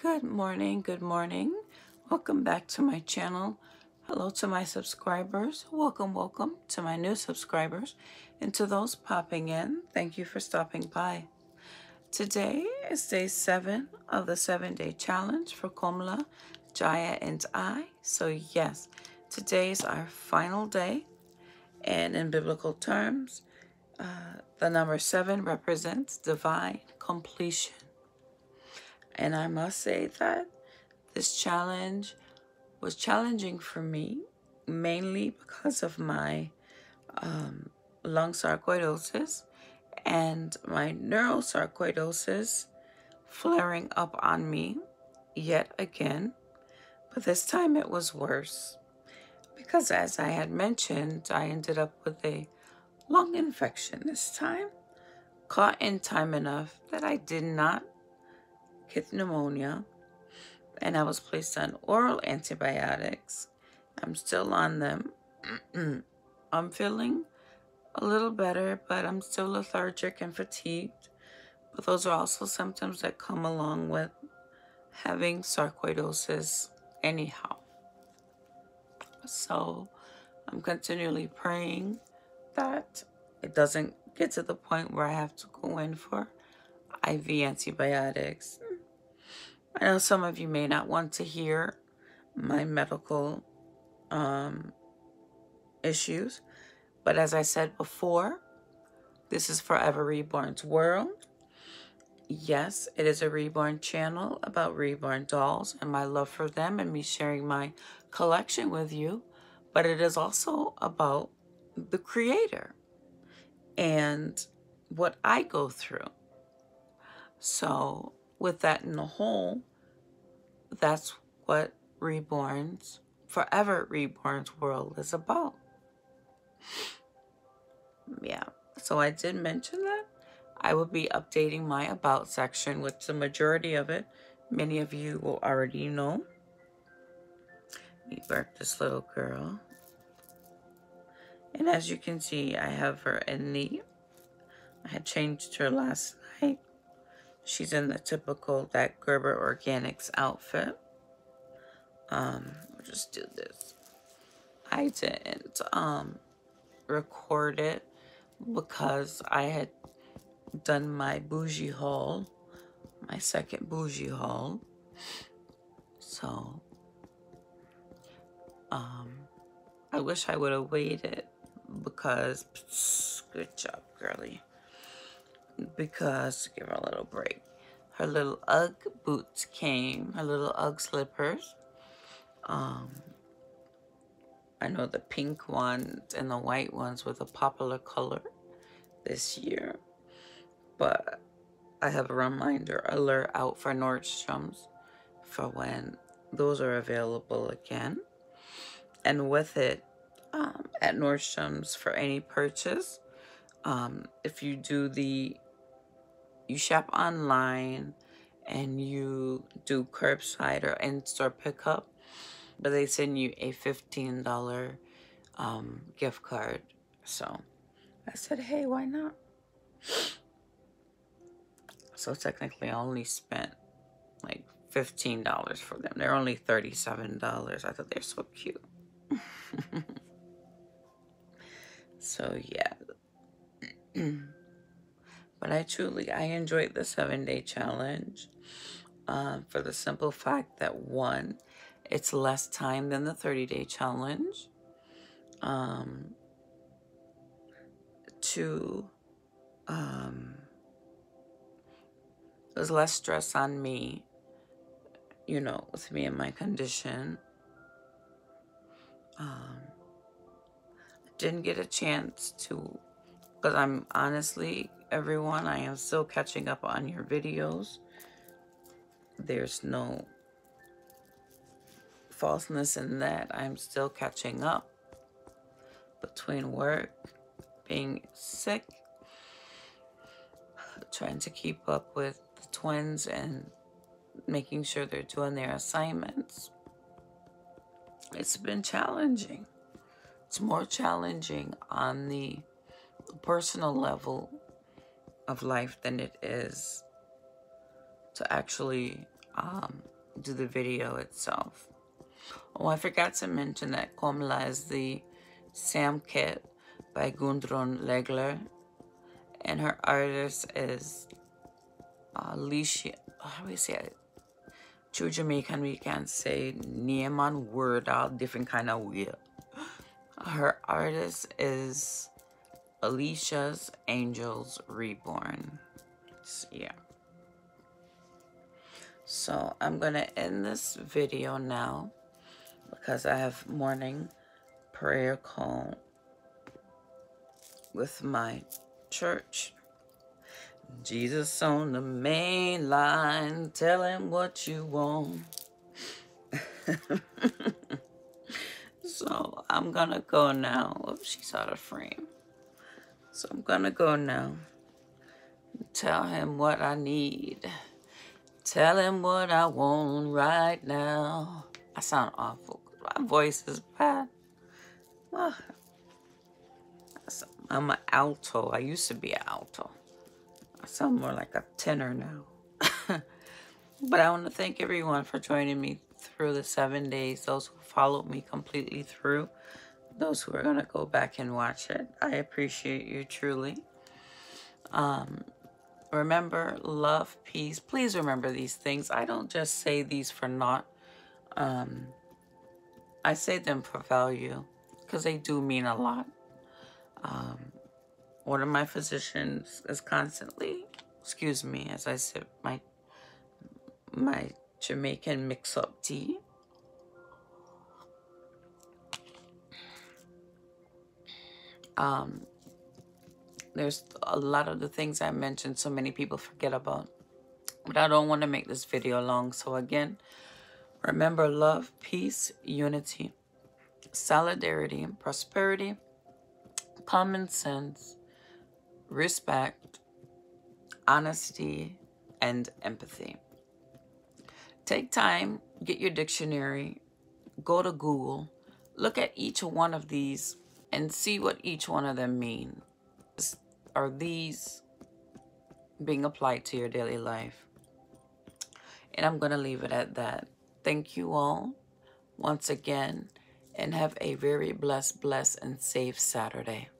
Good morning. Welcome back to my channel. Hello to my subscribers. Welcome to my new subscribers. And to those popping in, thank you for stopping by. Today is day 7 of the 7-day challenge for Kamla, Jaya, and I. So yes, today is our final day. And in biblical terms, the number 7 represents divine completion. And I must say that this challenge was challenging for me, mainly because of my lung sarcoidosis and my neurosarcoidosis flaring up on me yet again. But this time it was worse because, as I had mentioned, I ended up with a lung infection this time, caught in time enough that I did not get pneumonia, and I was placed on oral antibiotics. I'm still on them. I'm feeling a little better, but I'm still lethargic and fatigued. But those are also symptoms that come along with having sarcoidosis anyhow. So I'm continually praying that it doesn't get to the point where I have to go in for IV antibiotics. I know some of you may not want to hear my medical issues, but as I said before, this is Forever Reborns World. Yes, it is a reborn channel about reborn dolls and my love for them and me sharing my collection with you, but it is also about the creator and what I go through. So with that in the whole, that's what Reborns, Forever Reborns World is about. Yeah, so I did mention that I will be updating my About section, which the majority of it, many of you will already know. Let me burp this little girl. And as you can see, I have her in the, I had changed her last night. She's in the typical, that Gerber Organics outfit. I'll just do this. I didn't record it because I had done my bougie haul, my second bougie haul. So, I wish I would have waited because, good job, girly. Because, give her a little break, her little UGG boots came, her little UGG slippers. I know the pink ones and the white ones were the popular color this year, but I have a reminder alert out for Nordstrom's for when those are available again. And with it, at Nordstrom's for any purchase, if you do the, you shop online and you do curbside or in-store pickup, but they send you a $15 gift card. So I said, hey, why not? So technically I only spent like $15 for them. They're only $37. I thought they're so cute. So yeah. But I enjoyed the 7-day challenge for the simple fact that, one, it's less time than the 30-day challenge. Two, there's less stress on me, you know, with me and my condition. I didn't get a chance to, because I'm honestly, everyone, I am still catching up on your videos. There's no falseness in that. I'm still catching up between work, being sick, trying to keep up with the twins and making sure they're doing their assignments. It's been challenging. It's more challenging on the personal level of life than it is to actually do the video itself. Oh, I forgot to mention that Kamla is the Sam Kit by Gudrun Legler, and her artist is Alicia. How do we say it? True Jamaican, we can't say name on word, all different kind of wheel. Her artist is Alicia's Angels Reborn. So, yeah. So I'm gonna end this video now because I have morning prayer call with my church. Jesus on the main line, tell him what you want. So I'm gonna go now. Oh, she's out of frame. So I'm gonna go now. Tell him what I need. Tell him what I want right now. I sound awful. My voice is bad. Well, I'm an alto. I used to be an alto. I sound more like a tenor now. But I want to thank everyone for joining me through the 7 days. Those who followed me completely through. Those who are going to go back and watch it. I appreciate you truly. Remember, love, peace. Please remember these things. I don't just say these for naught. I say them for value because they do mean a lot. One of my physicians is constantly, excuse me as I sip my Jamaican mix-up tea. There's a lot of the things I mentioned so many people forget about. But I don't want to make this video long. So again, remember love, peace, unity, solidarity, and prosperity, common sense, respect, honesty, and empathy. Take time, get your dictionary, go to Google, look at each one of these and see what each one of them mean. Are these being applied to your daily life? And I'm going to leave it at that. Thank you all once again, and have a very blessed, and safe Saturday.